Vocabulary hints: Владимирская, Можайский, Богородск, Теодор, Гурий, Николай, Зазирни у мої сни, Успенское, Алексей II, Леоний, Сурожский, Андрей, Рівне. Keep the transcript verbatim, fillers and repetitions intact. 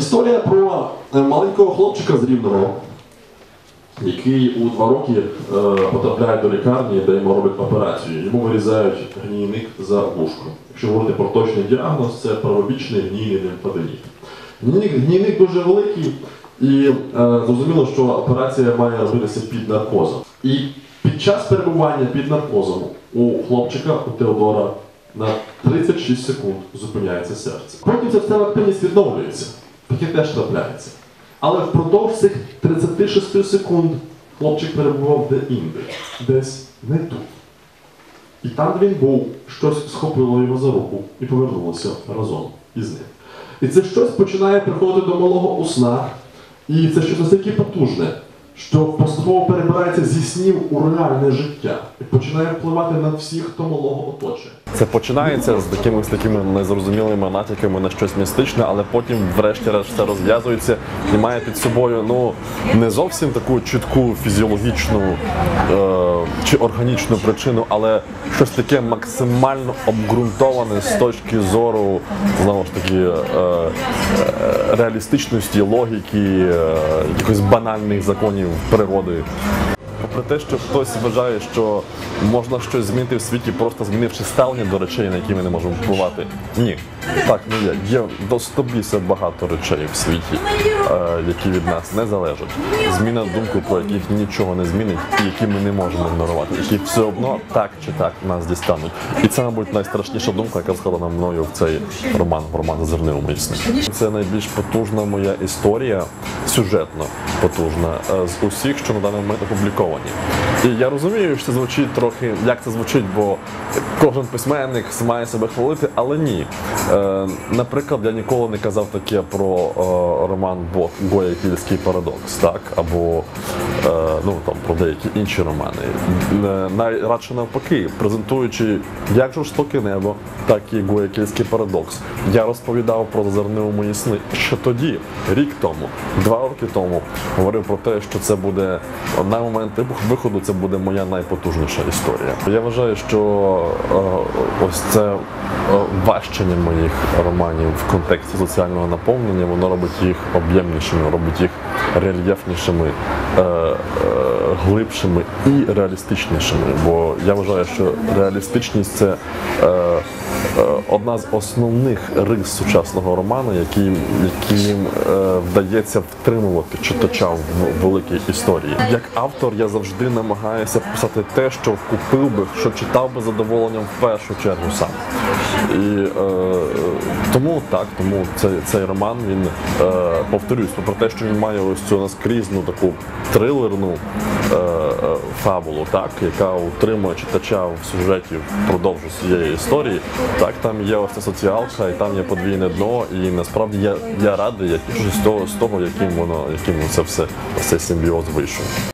Історія про маленького хлопчика з Рівного, який у два роки потрапляє до лікарні, де йому роблять операцію. Йому вирізають гнійник за вушко. Якщо говорити про точний діагноз, це правобічний гнійний лімфаденіт. Гнійник, гнійник дуже великий, і е, зрозуміло, що операція має робитися під наркозом. І під час перебування під наркозом у хлопчика, у Теодора, на тридцять шість секунд зупиняється серце. Потім ця активність відновлюється. Таке теж трапляється. Але впродовж цих тридцяти шести секунд хлопчик перебував де-інде, десь не тут. І там, де він був, щось схопило його за руку і повернулося разом із ним. І це щось починає приходити до малого у сна, і це щось настільки потужне, що поступово перебирається зі снів у реальне життя і починає впливати на всіх, хто малого оточує. Це починається з якимись такими незрозумілими натяками на щось містичне, але потім врешті-решт все розв'язується і має під собою, ну, не зовсім таку чітку фізіологічну е чи органічну причину, але щось таке максимально обґрунтоване з точки зору, знову ж таки, е е реалістичності, логіки, е якихось банальних законів природи. Попри те, що хтось вважає, що можна щось змінити в світі, просто змінивши ставлення до речей, на які ми не можемо впливати. Ні, так не є. Є достобіся багато речей в світі, які від нас не залежать. Зміна думки, про яких нічого не змінить, і які ми не можемо ігнорувати, які все одно так чи так нас дістануть. І це, мабуть, найстрашніша думка, яка схована мною в цей роман, в роман «Зерни у мої сни». Це найбільш потужна моя історія, сюжетно потужна, з усіх, що на даний момент опубліковано. І я розумію, що це звучить трохи, як це звучить, бо кожен письменник має себе хвалити, але ні. Е, наприклад, я ніколи не казав таке про е, роман Гоя «Кільський парадокс», так? Або е, ну, там, про деякі інші романи. Найрадше навпаки, презентуючи як «Жорстоке небо», так і «Гоя «Кільський парадокс», я розповідав про «Зазирни у мої сни» ще тоді, рік тому, два роки тому, говорив про те, що це буде на момент виходу це буде моя найпотужніша історія. Я вважаю, що ось це важчання моїх романів в контексті соціального наповнення, воно робить їх об'ємнішими, робить їх рельєфнішими, глибшими і реалістичнішими. Бо я вважаю, що реалістичність – це одна з основних рис сучасного роману, яким, яким вдається втримувати читача в великій історії. Як автор я завжди намагаюся писати те, що купив би, що читав би з задоволенням в першу чергу сам. І е, тому так, тому цей, цей роман, він, е, повторюсь, про те, що він має ось цю наскрізну таку трилерну е, фабулу, так, яка утримує читача в сюжеті впродовж цієї історії, так, там є ось ця соціалка, і там є подвійне дно, і насправді я, я радий, я тішусь з того, з того, яким воно, яким це все, цей симбіоз вийшов.